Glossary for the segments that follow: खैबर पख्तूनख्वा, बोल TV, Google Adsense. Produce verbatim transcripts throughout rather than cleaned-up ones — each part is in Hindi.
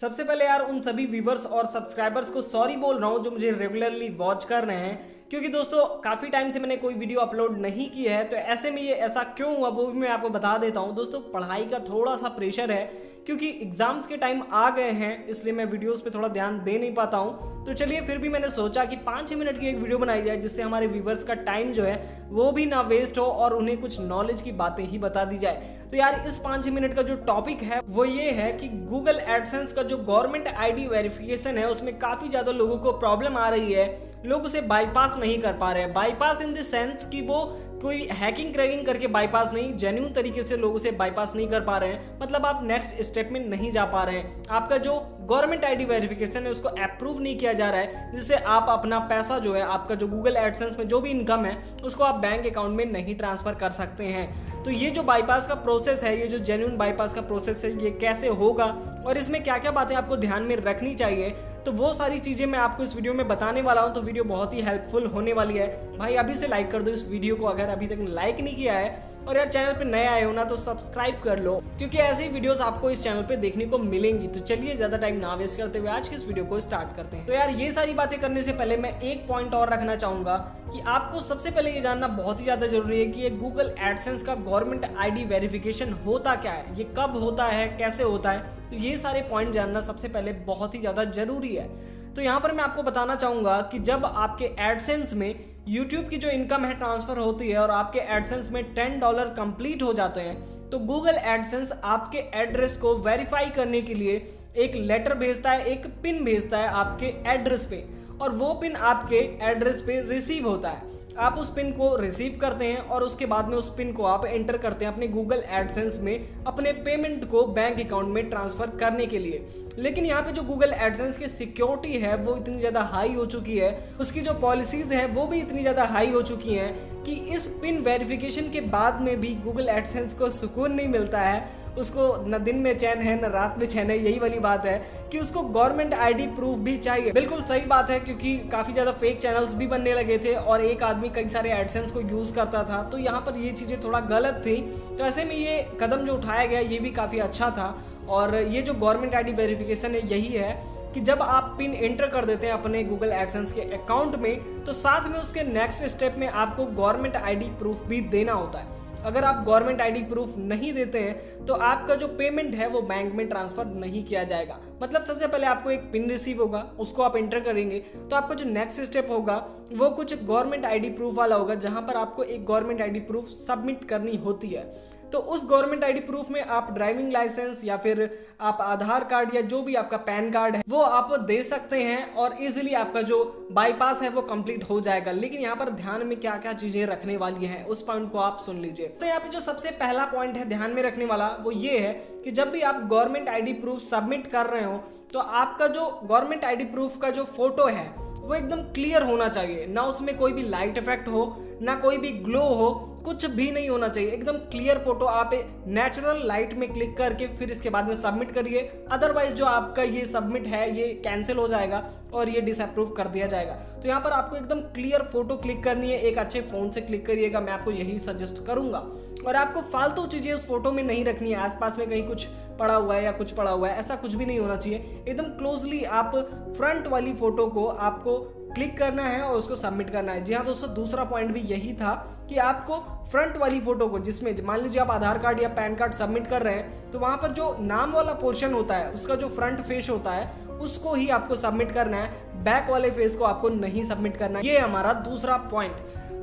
सबसे पहले यार उन सभी व्यूवर्स और सब्सक्राइबर्स को सॉरी बोल रहा हूँ जो मुझे रेगुलरली वॉच कर रहे हैं, क्योंकि दोस्तों काफ़ी टाइम से मैंने कोई वीडियो अपलोड नहीं की है। तो ऐसे में ये ऐसा क्यों हुआ वो भी मैं आपको बता देता हूँ। दोस्तों पढ़ाई का थोड़ा सा प्रेशर है, क्योंकि एग्जाम्स के टाइम आ गए हैं, इसलिए मैं वीडियोस पे थोड़ा ध्यान दे नहीं पाता हूँ। तो चलिए फिर भी मैंने सोचा कि पाँच छः मिनट की एक वीडियो बनाई जाए, जिससे हमारे व्यूवर्स का टाइम जो है वो भी ना वेस्ट हो और उन्हें कुछ नॉलेज की बातें ही बता दी जाए। तो यार इस पाँच छः मिनट का जो टॉपिक है वो ये है कि गूगल एडसेंस का जो गवर्नमेंट आईडी वेरिफिकेशन है उसमें काफ़ी ज़्यादा लोगों को प्रॉब्लम आ रही है। लोग उसे बाईपास नहीं कर पा रहे हैं। बाईपास इन द सेंस कि वो कोई हैकिंग क्रैकिंग करके बाईपास नहीं, जेन्युइन तरीके से लोग उसे बाईपास नहीं कर पा रहे हैं। मतलब आप नेक्स्ट स्टेप में नहीं जा पा रहे हैं। आपका जो गवर्नमेंट आईडी वेरिफिकेशन है उसको अप्रूव नहीं किया जा रहा है, जिससे आप अपना पैसा जो है, आपका जो गूगल एडसेंस में जो भी इनकम है उसको आप बैंक अकाउंट में नहीं ट्रांसफ़र कर सकते हैं। तो ये जो बाईपास का प्रोसेस है, ये जो जेन्युइन बाईपास का प्रोसेस है, ये कैसे होगा और इसमें क्या क्या बातें आपको ध्यान में रखनी चाहिए, तो वो सारी चीज़ें मैं आपको इस वीडियो में बताने वाला हूँ। तो वीडियो बहुत ही हेल्पफुल होने वाली है। भाई अभी से लाइक कर दो इस वीडियो को अगर अभी तक लाइक नहीं किया है, और यार चैनल पे नए आए हो ना तो सब्सक्राइब कर लो, क्योंकि ऐसे ही वीडियोस आपको इस चैनल पे देखने को मिलेंगी। तो चलिए ज़्यादा टाइम ना वेस्ट करते हुए आज के इस वीडियो को स्टार्ट करते हैं। तो यार ये सारी बातें करने से पहले मैं एक पॉइंट और रखना चाहूँगा कि आपको सबसे पहले ये जानना बहुत ही ज़्यादा जरूरी है कि ये गूगल एडसेंस का गवर्नमेंट आईडी वेरिफिकेशन होता क्या है, ये कब होता है, कैसे होता है। तो ये सारे पॉइंट जानना सबसे पहले बहुत ही ज़्यादा जरूरी है। तो यहाँ पर मैं आपको बताना चाहूँगा कि जब आपके एडसेंस में यूट्यूब की जो इनकम है ट्रांसफ़र होती है और आपके एडसेंस में टेन डॉलर कंप्लीट हो जाते हैं, तो गूगल एडसेंस आपके एड्रेस को वेरीफाई करने के लिए एक लेटर भेजता है, एक पिन भेजता है आपके एड्रेस पे, और वो पिन आपके एड्रेस पे रिसीव होता है। आप उस पिन को रिसीव करते हैं और उसके बाद में उस पिन को आप एंटर करते हैं अपने गूगल एडसेंस में अपने पेमेंट को बैंक अकाउंट में ट्रांसफ़र करने के लिए। लेकिन यहाँ पे जो गूगल एडसेंस की सिक्योरिटी है वो इतनी ज़्यादा हाई हो चुकी है, उसकी जो पॉलिसीज़ हैं वो भी इतनी ज़्यादा हाई हो चुकी हैं कि इस पिन वेरिफिकेशन के बाद में भी गूगल एडसेंस को सुकून नहीं मिलता है। उसको न दिन में चैन है न रात में चैन है। यही वाली बात है कि उसको गवर्नमेंट आईडी प्रूफ भी चाहिए। बिल्कुल सही बात है, क्योंकि काफ़ी ज़्यादा फेक चैनल्स भी बनने लगे थे और एक आदमी कई सारे एडसेंस को यूज़ करता था। तो यहाँ पर ये चीज़ें थोड़ा गलत थी। तो ऐसे में ये कदम जो उठाया गया ये भी काफ़ी अच्छा था। और ये जो गवर्नमेंट आईडी वेरिफिकेशन है यही है कि जब आप पिन एंटर कर देते हैं अपने गूगल एडसेंस के अकाउंट में, तो साथ में उसके नेक्स्ट स्टेप में आपको गवर्नमेंट आईडी प्रूफ भी देना होता है। अगर आप गवर्नमेंट आईडी प्रूफ नहीं देते हैं तो आपका जो पेमेंट है वो बैंक में ट्रांसफ़र नहीं किया जाएगा। मतलब सबसे पहले आपको एक पिन रिसीव होगा, उसको आप एंटर करेंगे, तो आपका जो नेक्स्ट स्टेप होगा वो कुछ गवर्नमेंट आईडी प्रूफ वाला होगा, जहां पर आपको एक गवर्नमेंट आईडी प्रूफ सबमिट करनी होती है। तो उस गवर्नमेंट आईडी प्रूफ में आप ड्राइविंग लाइसेंस या फिर आप आधार कार्ड या जो भी आपका पैन कार्ड है वो आप दे सकते हैं, और इजीली आपका जो बाईपास है वो कंप्लीट हो जाएगा। लेकिन यहाँ पर ध्यान में क्या क्या चीज़ें रखने वाली हैं उस पॉइंट को आप सुन लीजिए। तो यहाँ पे जो सबसे पहला पॉइंट है ध्यान में रखने वाला वो ये है कि जब भी आप गवर्नमेंट आईडी प्रूफ सबमिट कर रहे हो तो आपका जो गवर्नमेंट आईडी प्रूफ का जो फोटो है वो एकदम क्लियर होना चाहिए। ना उसमें कोई भी लाइट इफेक्ट हो, ना कोई भी ग्लो हो, कुछ भी नहीं होना चाहिए। एकदम क्लियर फोटो आप नेचुरल लाइट में क्लिक करके फिर इसके बाद में सबमिट करिए। अदरवाइज जो आपका ये सबमिट है ये कैंसिल हो जाएगा और ये डिसअप्रूव कर दिया जाएगा। तो यहाँ पर आपको एकदम क्लियर फोटो क्लिक करनी है। एक अच्छे फ़ोन से क्लिक करिएगा, मैं आपको यही सजेस्ट करूँगा। और आपको फालतू चीज़ें उस फोटो में नहीं रखनी है। आसपास में कहीं कुछ पड़ा हुआ है या कुछ पड़ा हुआ है, ऐसा कुछ भी नहीं होना चाहिए। एकदम क्लोजली आप फ्रंट वाली फ़ोटो को आपको क्लिक करना है और उसको सबमिट करना है। जी हाँ दोस्तों, दूसरा पॉइंट भी यही था कि आपको फ्रंट वाली फ़ोटो को, जिसमें मान लीजिए आप आधार कार्ड या पैन कार्ड सबमिट कर रहे हैं, तो वहाँ पर जो नाम वाला पोर्शन होता है, उसका जो फ्रंट फेस होता है, उसको ही आपको सबमिट करना है। बैक वाले फेस को आपको नहीं सबमिट करना है। ये हमारा दूसरा पॉइंट।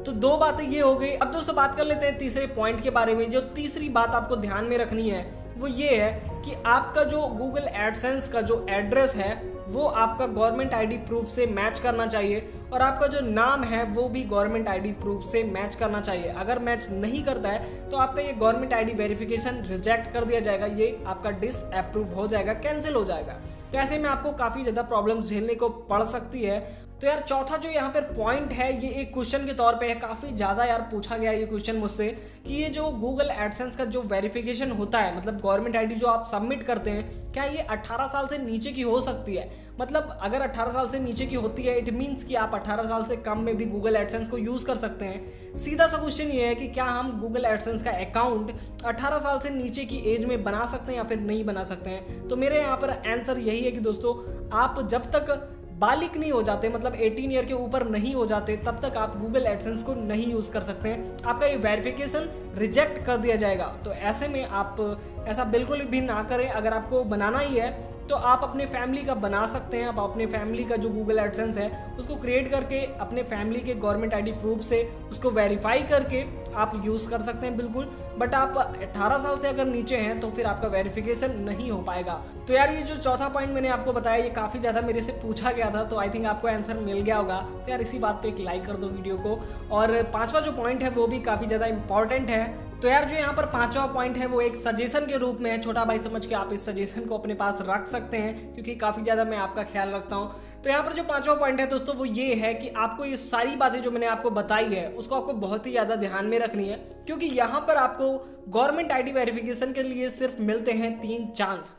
तो दो बातें ये हो गई। अब दोस्तों बात कर लेते हैं तीसरे पॉइंट के बारे में। जो तीसरी बात आपको ध्यान में रखनी है वो ये है कि आपका जो गूगल एडसेंस का जो एड्रेस है वो आपका गवर्नमेंट आईडी प्रूफ से मैच करना चाहिए, और आपका जो नाम है वो भी गवर्नमेंट आईडी प्रूफ से मैच करना चाहिए। अगर मैच नहीं करता है तो आपका ये गवर्नमेंट आईडी वेरिफिकेशन रिजेक्ट कर दिया जाएगा, ये आपका डिसअप्रूव हो जाएगा, कैंसिल हो जाएगा। तो ऐसे में आपको काफ़ी ज़्यादा प्रॉब्लम झेलने को पड़ सकती है। तो यार चौथा जो यहाँ पर पॉइंट है ये एक क्वेश्चन के तौर पे है। काफ़ी ज़्यादा यार पूछा गया ये क्वेश्चन मुझसे कि ये जो गूगल एडसेंस का जो वेरिफिकेशन होता है, मतलब गवर्नमेंट आईडी जो आप सबमिट करते हैं, क्या ये अठारह साल से नीचे की हो सकती है? मतलब अगर अठारह साल से नीचे की होती है, इट मीन्स कि आप अठारह साल से कम में भी गूगल एडसेंस को यूज़ कर सकते हैं। सीधा सा क्वेश्चन ये है कि क्या हम गूगल एडसेंस का अकाउंट अठारह साल से नीचे की एज में बना सकते हैं या फिर नहीं बना सकते हैं? तो मेरे यहाँ पर आंसर यही यही है कि दोस्तों आप जब तक बालिक नहीं हो जाते, मतलब अठारह ईयर के ऊपर नहीं हो जाते, तब तक आप Google AdSense को नहीं यूज़ कर सकते हैं। आपका ये वेरिफिकेशन रिजेक्ट कर दिया जाएगा। तो ऐसे में आप ऐसा बिल्कुल भी ना करें। अगर आपको बनाना ही है तो आप अपने फैमिली का बना सकते हैं। आप अपने फैमिली का जो Google AdSense है उसको क्रिएट करके अपने फैमिली के गवर्नमेंट आईडी प्रूफ से उसको वेरीफाई करके आप यूज़ कर सकते हैं बिल्कुल। बट आप अठारह साल से अगर नीचे हैं तो फिर आपका वेरिफिकेशन नहीं हो पाएगा। तो यार ये जो चौथा पॉइंट मैंने आपको बताया, ये काफ़ी ज़्यादा मेरे से पूछा गया था, तो आई थिंक आपको आंसर मिल गया होगा। तो यार इसी बात पे एक लाइक कर दो वीडियो को। और पाँचवा जो पॉइंट है वो भी काफ़ी ज़्यादा इंपॉर्टेंट है। तो यार जो यहाँ पर पांचवा पॉइंट है वो एक सजेशन के रूप में है, छोटा भाई समझ के आप इस सजेशन को अपने पास रख सकते हैं क्योंकि काफ़ी ज़्यादा मैं आपका ख्याल रखता हूँ। तो यहाँ पर जो पांचवा पॉइंट है दोस्तों वो ये है कि आपको ये सारी बातें जो मैंने आपको बताई है उसको आपको बहुत ही ज़्यादा ध्यान में रखनी है, क्योंकि यहाँ पर आपको गवर्नमेंट आई डी वेरिफिकेशन के लिए सिर्फ मिलते हैं तीन चांस।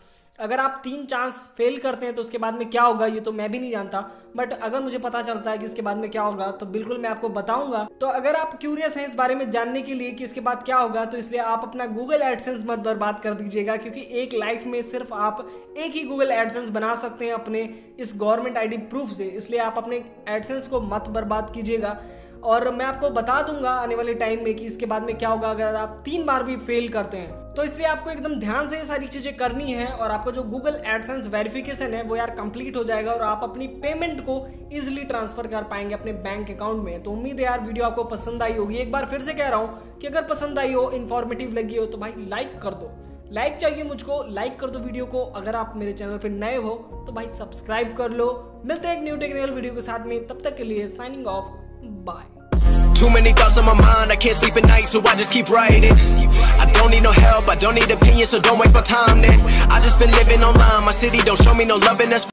अगर आप तीन चांस फेल करते हैं तो उसके बाद में क्या होगा ये तो मैं भी नहीं जानता, बट अगर मुझे पता चलता है कि इसके बाद में क्या होगा तो बिल्कुल मैं आपको बताऊंगा। तो अगर आप क्यूरियस हैं इस बारे में जानने के लिए कि इसके बाद क्या होगा, तो इसलिए आप अपना Google AdSense मत बर्बाद कर दीजिएगा, क्योंकि एक लाइफ में सिर्फ आप एक ही Google AdSense बना सकते हैं अपने इस गवर्नमेंट आई डी प्रूफ से। इसलिए आप अपने AdSense को मत बर्बाद कीजिएगा। और मैं आपको बता दूंगा आने वाले टाइम में कि इसके बाद में क्या होगा अगर आप तीन बार भी फेल करते हैं। तो इसलिए आपको एकदम ध्यान से ये सारी चीज़ें करनी है और आपका जो Google AdSense वेरिफिकेशन है वो यार कंप्लीट हो जाएगा और आप अपनी पेमेंट को इजीली ट्रांसफ़र कर पाएंगे अपने बैंक अकाउंट में। तो उम्मीद है यार वीडियो आपको पसंद आई होगी। एक बार फिर से कह रहा हूँ कि अगर पसंद आई हो, इन्फॉर्मेटिव लगी हो तो भाई लाइक कर दो। लाइक चाहिए मुझको, लाइक कर दो वीडियो को। अगर आप मेरे चैनल पर नए हो तो भाई सब्सक्राइब कर लो। मिलते हैं एक न्यू टेक्निकल वीडियो के साथ में, तब तक के लिए signing off, bye. Too many thoughts on my mind, I can't sleep at night, so I just keep writing. I don't need no help, I don't need opinions, so don't waste my time then. I just been living online, my city don't show me no loving, that's